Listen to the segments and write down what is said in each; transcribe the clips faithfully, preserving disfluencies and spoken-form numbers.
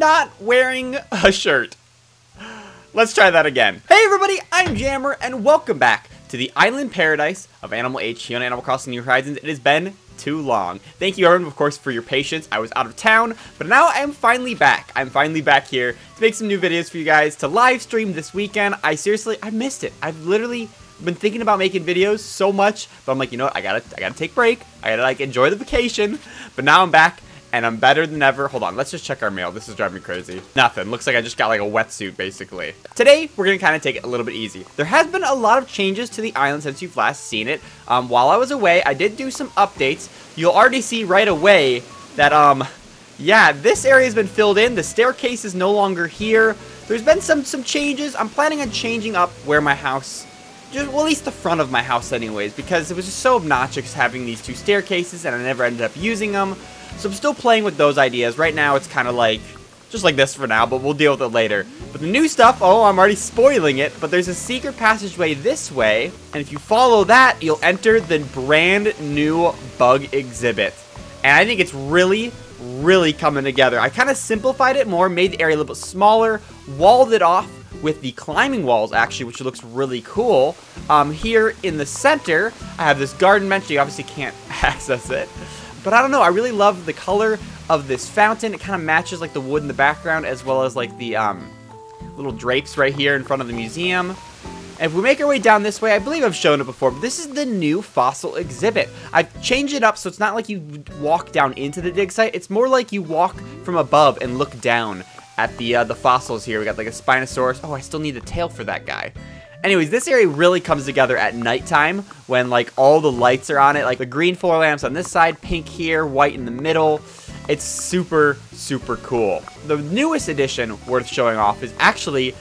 not wearing a shirt. Let's try that again. Hey everybody, I'm Jammer, and welcome back to the island paradise of Animal H here on Animal Crossing New Horizons. It has been too long. Thank you everyone, of course, for your patience. I was out of town, but now I am finally back. I'm finally back here to make some new videos for you guys, to live stream this weekend. I seriously, I missed it. I've literally been thinking about making videos so much, but I'm like, you know what, I gotta, I gotta take a break. I gotta, like, enjoy the vacation, but now I'm back. And I'm better than ever. Hold on, let's just check our mail. This is driving me crazy. Nothing. Looks like I just got like a wetsuit, basically. Today, we're gonna kind of take it a little bit easy. There has been a lot of changes to the island since you've last seen it. Um, while I was away, I did do some updates. You'll already see right away that, um, yeah, this area has been filled in. The staircase is no longer here. There's been some, some changes. I'm planning on changing up where my house, just, well, at least the front of my house anyways, because it was just so obnoxious having these two staircases and I never ended up using them. So I'm still playing with those ideas. Right now, it's kind of like, just like this for now, but we'll deal with it later. But the new stuff, oh, I'm already spoiling it, but there's a secret passageway this way, and if you follow that, you'll enter the brand new bug exhibit. And I think it's really, really coming together. I kind of simplified it more, made the area a little bit smaller, walled it off with the climbing walls, actually, which looks really cool. Um, here in the center, I have this garden bench. You obviously can't access it. But I don't know, I really love the color of this fountain. It kind of matches like the wood in the background, as well as like the um, little drapes right here in front of the museum. And if we make our way down this way, I believe I've shown it before, but this is the new fossil exhibit. I've changed it up so it's not like you walk down into the dig site. It's more like you walk from above and look down at the, uh, the fossils here. We got like a Spinosaurus. Oh, I still need a tail for that guy. Anyways, this area really comes together at nighttime when, like, all the lights are on it. Like, the green floor lamps on this side, pink here, white in the middle. It's super, super cool. The newest addition worth showing off is actually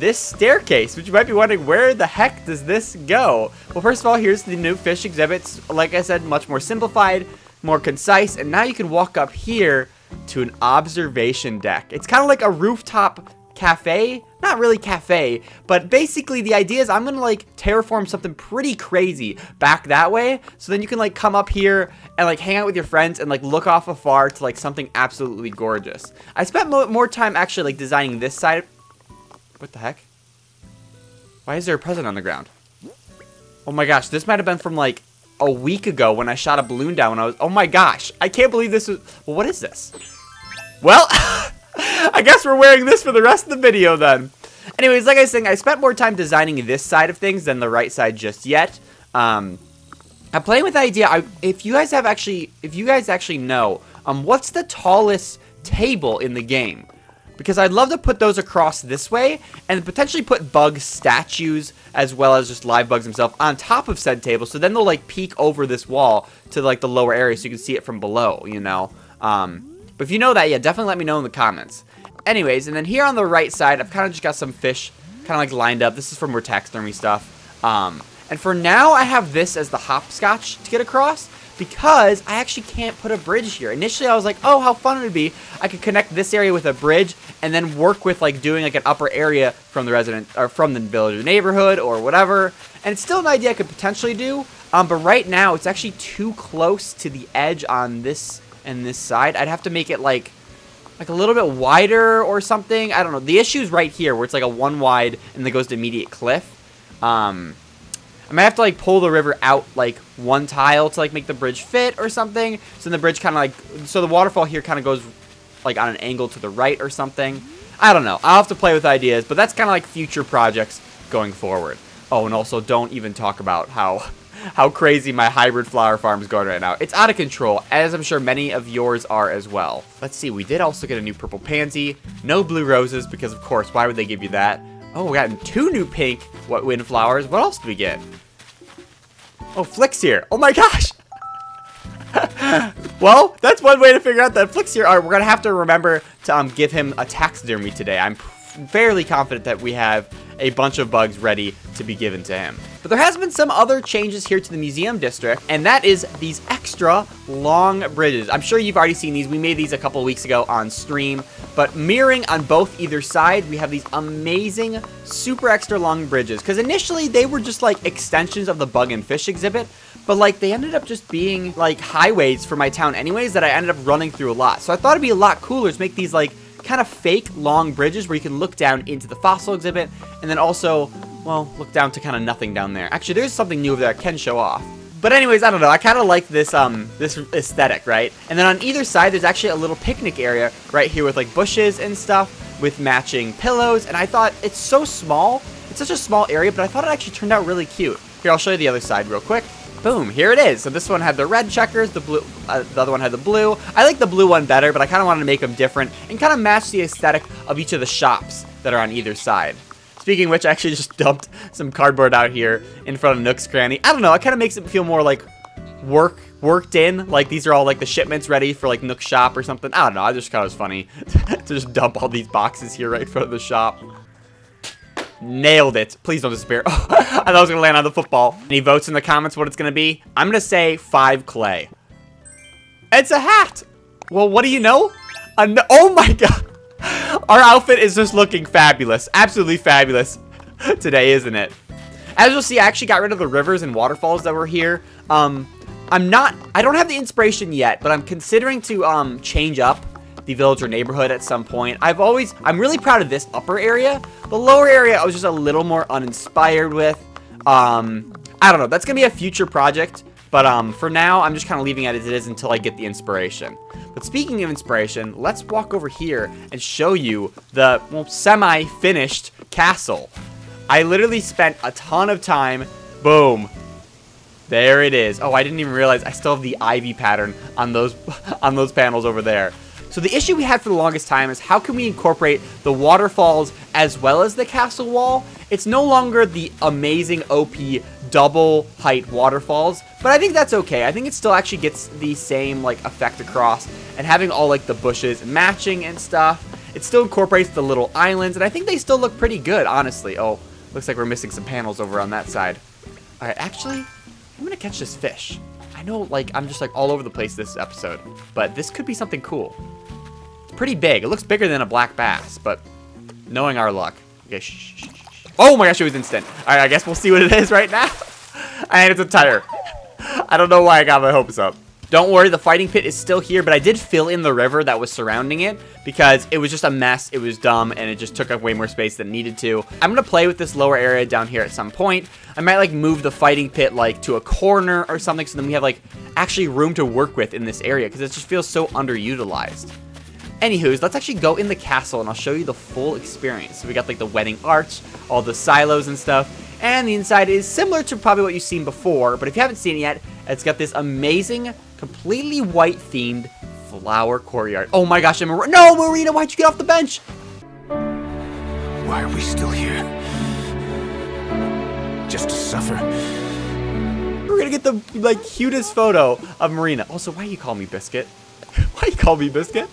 this staircase, which you might be wondering, where the heck does this go? Well, first of all, here's the new fish exhibits. Like I said, much more simplified, more concise, and now you can walk up here to an observation deck. It's kind of like a rooftop cafe. Not really cafe, but basically the idea is I'm gonna like terraform something pretty crazy back that way, so then you can like come up here and like hang out with your friends and like look off afar to like something absolutely gorgeous. I spent mo more time actually like designing this side. What the heck? Why is there a present on the ground? Oh my gosh, this might have been from like a week ago when I shot a balloon down when I was, oh my gosh, I can't believe this was, well, what is this? Well, I guess we're wearing this for the rest of the video then. Anyways, like I was saying, I spent more time designing this side of things than the right side just yet. Um, I'm playing with the idea, I, if you guys have actually, if you guys actually know, um, what's the tallest table in the game? Because I'd love to put those across this way and potentially put bug statues as well as just live bugs themselves on top of said table. So then they'll like peek over this wall to like the lower area so you can see it from below, you know? Um... But if you know that, yeah, definitely let me know in the comments. Anyways, and then here on the right side, I've kind of just got some fish kind of like lined up. This is from more taxidermy stuff. Um, and for now, I have this as the hopscotch to get across because I actually can't put a bridge here. Initially, I was like, oh, how fun it would be. I could connect this area with a bridge and then work with like doing like an upper area from the resident or from the villager neighborhood or whatever. And it's still an idea I could potentially do. Um, but right now, it's actually too close to the edge on this and this side. I'd have to make it like like a little bit wider or something. I don't know. The issue's right here where it's like a one wide and then goes to immediate cliff. Um, I might have to like pull the river out like one tile to like make the bridge fit or something. So then the bridge kind of like, so the waterfall here kind of goes like on an angle to the right or something. I don't know. I'll have to play with ideas, but that's kind of like future projects going forward. Oh, and also don't even talk about how how crazy my hybrid flower farm is going right now. It's out of control, as I'm sure many of yours are as well. Let's see, we did also get a new purple pansy. No blue roses, because of course, why would they give you that? Oh, we got two new pink what windflowers. What else did we get? Oh, Flick's here. Oh my gosh! Well, that's one way to figure out that Flick's here. All right, we're going to have to remember to um, give him a taxidermy today. I'm fairly confident that we have a bunch of bugs ready to be given to him. But there has been some other changes here to the museum district, and that is these extra long bridges. I'm sure you've already seen these. We made these a couple weeks ago on stream, but mirroring on both either side, we have these amazing, super extra long bridges. Because initially, they were just like extensions of the bug and fish exhibit, but like they ended up just being like highways for my town anyways that I ended up running through a lot. So I thought it'd be a lot cooler to make these like kind of fake long bridges where you can look down into the fossil exhibit, and then also, well, look down to kind of nothing down there. Actually, there's something new that I can show off. But anyways, I don't know, I kind of like this um this aesthetic, right? And then on either side, there's actually a little picnic area right here with like bushes and stuff, with matching pillows, and I thought it's so small, it's such a small area, but I thought it actually turned out really cute. Here, I'll show you the other side real quick. Boom, here it is. So this one had the red checkers, the blue, uh, the other one had the blue. I like the blue one better, but I kind of wanted to make them different and kind of match the aesthetic of each of the shops that are on either side. Speaking of which, I actually just dumped some cardboard out here in front of Nook's Cranny. I don't know, it kind of makes it feel more like work worked in, like these are all like the shipments ready for like Nook's shop or something. I don't know, I just thought it was funny to just dump all these boxes here right in front of the shop. Nailed it. Please don't despair. I thought I was gonna land on the football. Any votes in the comments what it's gonna be? I'm gonna say five clay. It's a hat. Well, what do you know? A no oh my god, our outfit is just looking fabulous, absolutely fabulous today, isn't it? As you'll see, I actually got rid of the rivers and waterfalls that were here. um I'm not, I don't have the inspiration yet, but I'm considering to um, change up the village or neighborhood at some point. I've always, I'm really proud of this upper area. The lower area I was just a little more uninspired with. Um, I don't know, that's going to be a future project, but um, for now, I'm just kind of leaving it as it is until I get the inspiration. But speaking of inspiration, let's walk over here and show you the well, semi-finished castle. I literally spent a ton of time, boom. There it is. Oh, I didn't even realize I still have the ivy pattern on those on those panels over there. So the issue we had for the longest time is how can we incorporate the waterfalls as well as the castle wall? It's no longer the amazing O P double height waterfalls, but I think that's okay. I think it still actually gets the same like effect across, and having all like the bushes matching and stuff. It still incorporates the little islands, and I think they still look pretty good, honestly. Oh, looks like we're missing some panels over on that side. All right, actually, I'm gonna catch this fish. I know, like, I'm just, like, all over the place this episode, but this could be something cool. It's pretty big. It looks bigger than a black bass, but knowing our luck. Okay, shh, shh, shh. Oh, my gosh, it was instant. All right, I guess we'll see what it is right now. And it's a tire. I don't know why I got my hopes up. Don't worry, the fighting pit is still here, but I did fill in the river that was surrounding it because it was just a mess, it was dumb, and it just took up way more space than it needed to. I'm gonna play with this lower area down here at some point. I might like move the fighting pit like to a corner or something so then we have like actually room to work with in this area because it just feels so underutilized. Anywho's, let's actually go in the castle and I'll show you the full experience. So we got like the wedding arch, all the silos and stuff. And the inside is similar to probably what you've seen before, but if you haven't seen it yet, it's got this amazing, completely white-themed flower courtyard. Oh my gosh, Mar- no, Marina, why'd you get off the bench? Why are we still here? Just to suffer. We're gonna get the, like, cutest photo of Marina. Also, why you call me Biscuit? Why you call me Biscuit?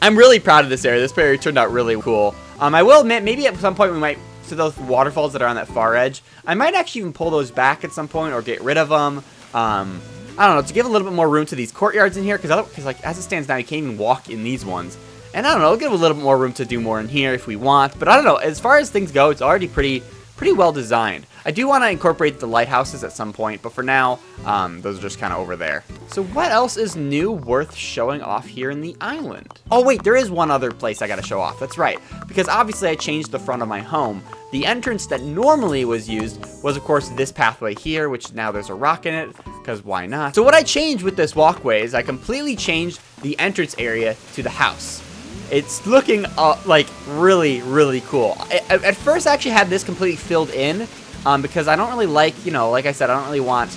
I'm really proud of this area. This area turned out really cool. Um, I will admit, maybe at some point we might... to those waterfalls that are on that far edge. I might actually even pull those back at some point or get rid of them. Um, I don't know, to give a little bit more room to these courtyards in here, because because like as it stands now, you can't even walk in these ones. And I don't know, I'll give a little bit more room to do more in here if we want. But I don't know, as far as things go, it's already pretty pretty well designed. I do want to incorporate the lighthouses at some point, but for now, um, those are just kind of over there. So what else is new worth showing off here in the island? Oh wait, there is one other place I gotta show off, that's right. Because obviously I changed the front of my home. The entrance that normally was used was of course this pathway here, which now there's a rock in it, because why not? So what I changed with this walkway is I completely changed the entrance area to the house. It's looking uh, like really, really cool. I, I, at first I actually had this completely filled in um, because I don't really like, you know, like I said, I don't really want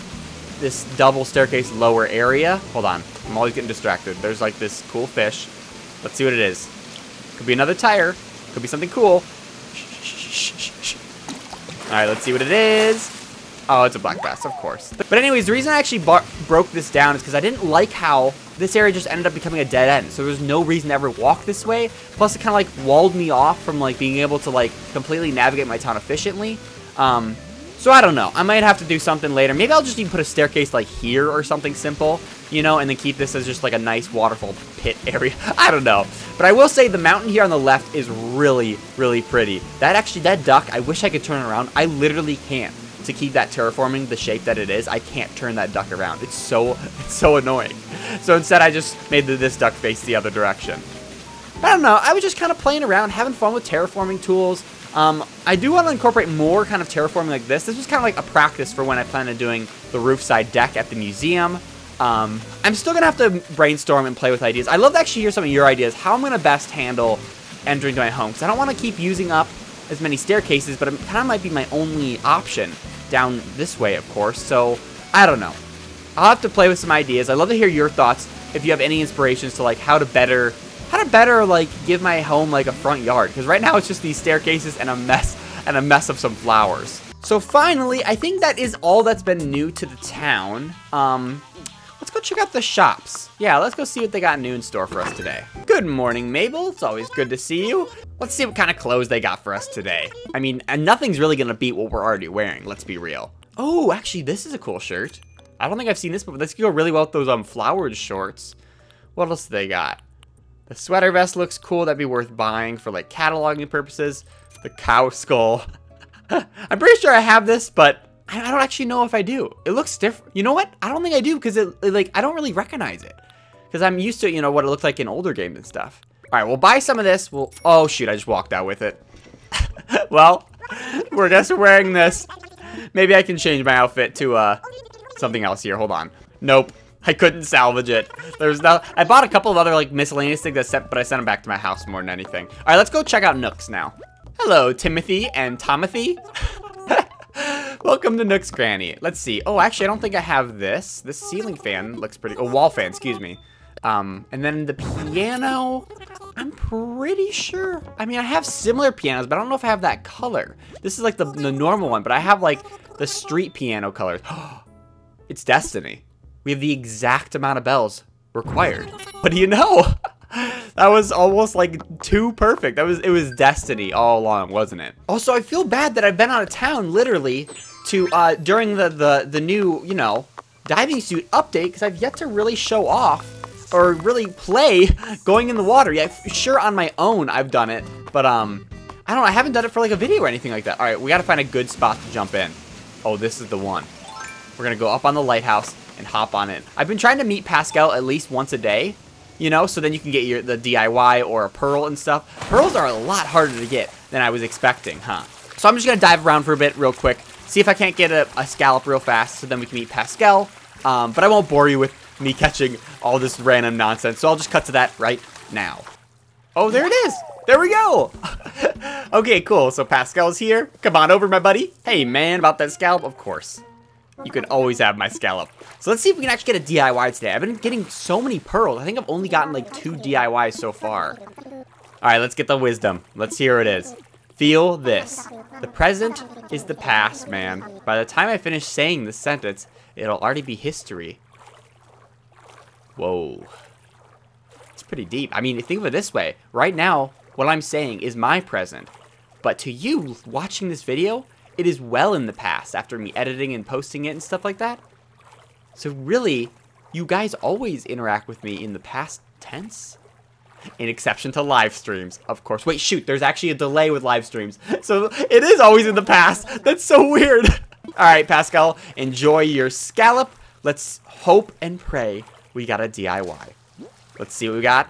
this double staircase lower area. Hold on, I'm always getting distracted. There's like this cool fish. Let's see what it is. Could be another tire, could be something cool. All right, let's see what it is. Oh, it's a black bass, of course. But anyways, the reason I actually broke this down is because I didn't like how this area just ended up becoming a dead end. So there's no reason to ever walk this way. Plus, it kind of like walled me off from like being able to like completely navigate my town efficiently. Um, so I don't know. I might have to do something later. Maybe I'll just even put a staircase like here or something simple, you know, and then keep this as just like a nice waterfall pit area. I don't know. But I will say the mountain here on the left is really, really pretty. That actually, that duck, I wish I could turn it around. I literally can't. To keep that terraforming the shape that it is, I can't turn that duck around. It's so it's so annoying. So instead I just made the, this duck face the other direction. I don't know. I was just kind of playing around, having fun with terraforming tools. Um, I do want to incorporate more kind of terraforming like this. This was kind of like a practice for when I plan on doing the roofside deck at the museum. Um, I'm still going to have to brainstorm and play with ideas. I'd love to actually hear some of your ideas, how I'm going to best handle entering my home, because I don't want to keep using up as many staircases, but it kind of might be my only option down this way, of course. So, I don't know. I'll have to play with some ideas. I'd love to hear your thoughts if you have any inspirations to, like, how to better... How to better, like, give my home, like, a front yard. Because right now it's just these staircases and a mess, and a mess of some flowers. So finally, I think that is all that's been new to the town. Um, let's go check out the shops. Yeah, let's go see what they got new in store for us today. Good morning, Mabel. It's always good to see you. Let's see what kind of clothes they got for us today. I mean, and nothing's really gonna beat what we're already wearing, let's be real. Oh, actually, this is a cool shirt. I don't think I've seen this before. This could go really well with those, um, flowered shorts. What else do they got? The sweater vest looks cool. That'd be worth buying for, like, cataloging purposes. The cow skull. I'm pretty sure I have this, but I don't actually know if I do. It looks different. You know what? I don't think I do because, it, it, like, I don't really recognize it. Because I'm used to, you know, what it looked like in older games and stuff. All right, we'll buy some of this. We'll, oh, shoot. I just walked out with it. Well, we're just wearing this. Maybe I can change my outfit to uh, something else here. Hold on. Nope. I couldn't salvage it. There's no. I bought a couple of other like miscellaneous things, set, but I sent them back to my house more than anything. All right, let's go check out Nook's now. Hello, Timothy and Tomothy. Welcome to Nook's Cranny. Let's see. Oh, actually, I don't think I have this. This ceiling fan looks pretty. Oh, wall fan. Excuse me. Um, and then the piano. I'm pretty sure. I mean, I have similar pianos, but I don't know if I have that color. This is like the the normal one, but I have like the street piano color. It's Destiny. We have the exact amount of bells required. What do you know? That was almost like too perfect. That was, it was destiny all along, wasn't it? Also, I feel bad that I've been out of town literally to, uh, during the, the, the new, you know, diving suit update because I've yet to really show off or really play going in the water. Yeah, sure on my own I've done it, but um, I don't know, I haven't done it for like a video or anything like that. All right, we gotta find a good spot to jump in. Oh, this is the one. We're gonna go up on the lighthouse and hop on it. I've been trying to meet Pascal at least once a day, you know, so then you can get your the D I Y or a pearl and stuff. Pearls are a lot harder to get than I was expecting, huh? So I'm just gonna dive around for a bit real quick, see if I can't get a, a scallop real fast so then we can meet Pascal, um, but I won't bore you with me catching all this random nonsense, so I'll just cut to that right now. Oh, there it is! There we go! Okay, cool, so Pascal's here. Come on over, my buddy. Hey, man, about that scallop? Of course. You can always have my scallop. So let's see if we can actually get a D I Y today. I've been getting so many pearls. I think I've only gotten like two D I Ys so far. All right, let's get the wisdom. Let's hear what it is. Feel this. The present is the past, man. By the time I finish saying this sentence, it'll already be history. Whoa. It's pretty deep. I mean, think of it this way. Right now, what I'm saying is my present. But to you watching this video, it is well in the past after me editing and posting it and stuff like that. So really, you guys always interact with me in the past tense. In exception to live streams, of course. Wait, shoot, there's actually a delay with live streams. So it is always in the past. That's so weird. All right, Pascal, enjoy your scallop. Let's hope and pray we got a D I Y. Let's see what we got.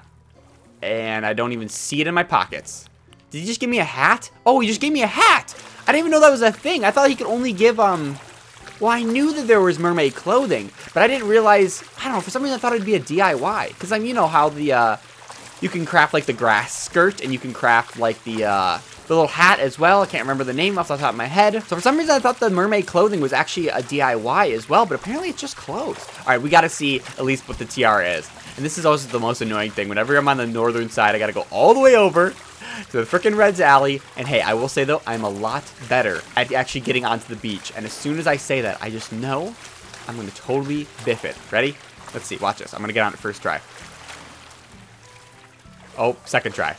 And I don't even see it in my pockets. Did you just give me a hat? Oh, you just gave me a hat. I didn't even know that was a thing. I thought he could only give, um... Well, I knew that there was mermaid clothing, but I didn't realize... I don't know, for some reason I thought it'd be a D I Y. Because, I mean, you know how the, uh... You can craft, like, the grass skirt, and you can craft, like, the, uh... the little hat as well. I can't remember the name off the top of my head. So, for some reason, I thought the mermaid clothing was actually a D I Y as well, but apparently it's just clothes. All right, we gotta see at least what the tiara is. And this is also the most annoying thing. Whenever I'm on the northern side, I gotta go all the way over to the frickin' Red's Alley, and hey, I will say though, I'm a lot better at actually getting onto the beach, and as soon as I say that, I just know I'm gonna totally biff it. Ready? Let's see, watch this. I'm gonna get on it first try. Oh, second try.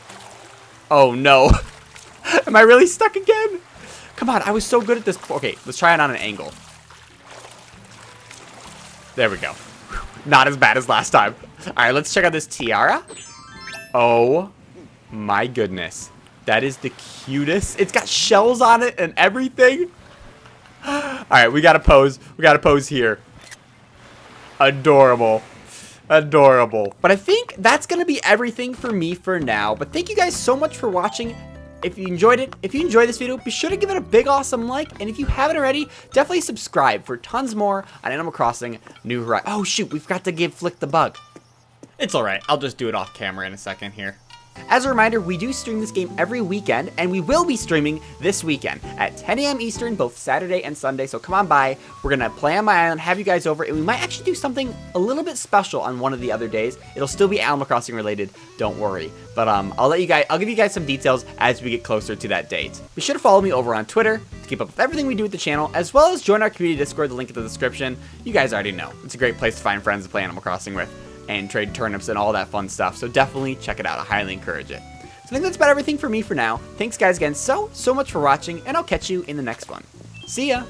Oh no. Am I really stuck again? Come on, I was so good at this. Okay, let's try it on an angle. There we go. Not as bad as last time. All right, let's check out this tiara. Oh, my goodness, that is the cutest. It's got shells on it and everything. All right, we gotta pose. We gotta pose here. Adorable. adorable. But I think that's going to be everything for me for now. But thank you guys so much for watching. If you enjoyed it, if you enjoyed this video, be sure to give it a big awesome like. And if you haven't already, definitely subscribe for tons more on Animal Crossing New Horizons. Oh shoot, we forgot to give Flick the bug. It's alright, I'll just do it off camera in a second here. As a reminder, we do stream this game every weekend, and we will be streaming this weekend at ten A M Eastern, both Saturday and Sunday, so come on by. We're going to play on my island, have you guys over, and we might actually do something a little bit special on one of the other days. It'll still be Animal Crossing related, don't worry. But um, I'll let you guys, I'll give you guys some details as we get closer to that date. Be sure to follow me over on Twitter to keep up with everything we do with the channel, as well as join our community Discord, the link in the description. You guys already know, it's a great place to find friends to play Animal Crossing with, and trade turnips and all that fun stuff, so definitely check it out. I highly encourage it. So I think that's about everything for me for now. Thanks guys again so, so much for watching, and I'll catch you in the next one. See ya!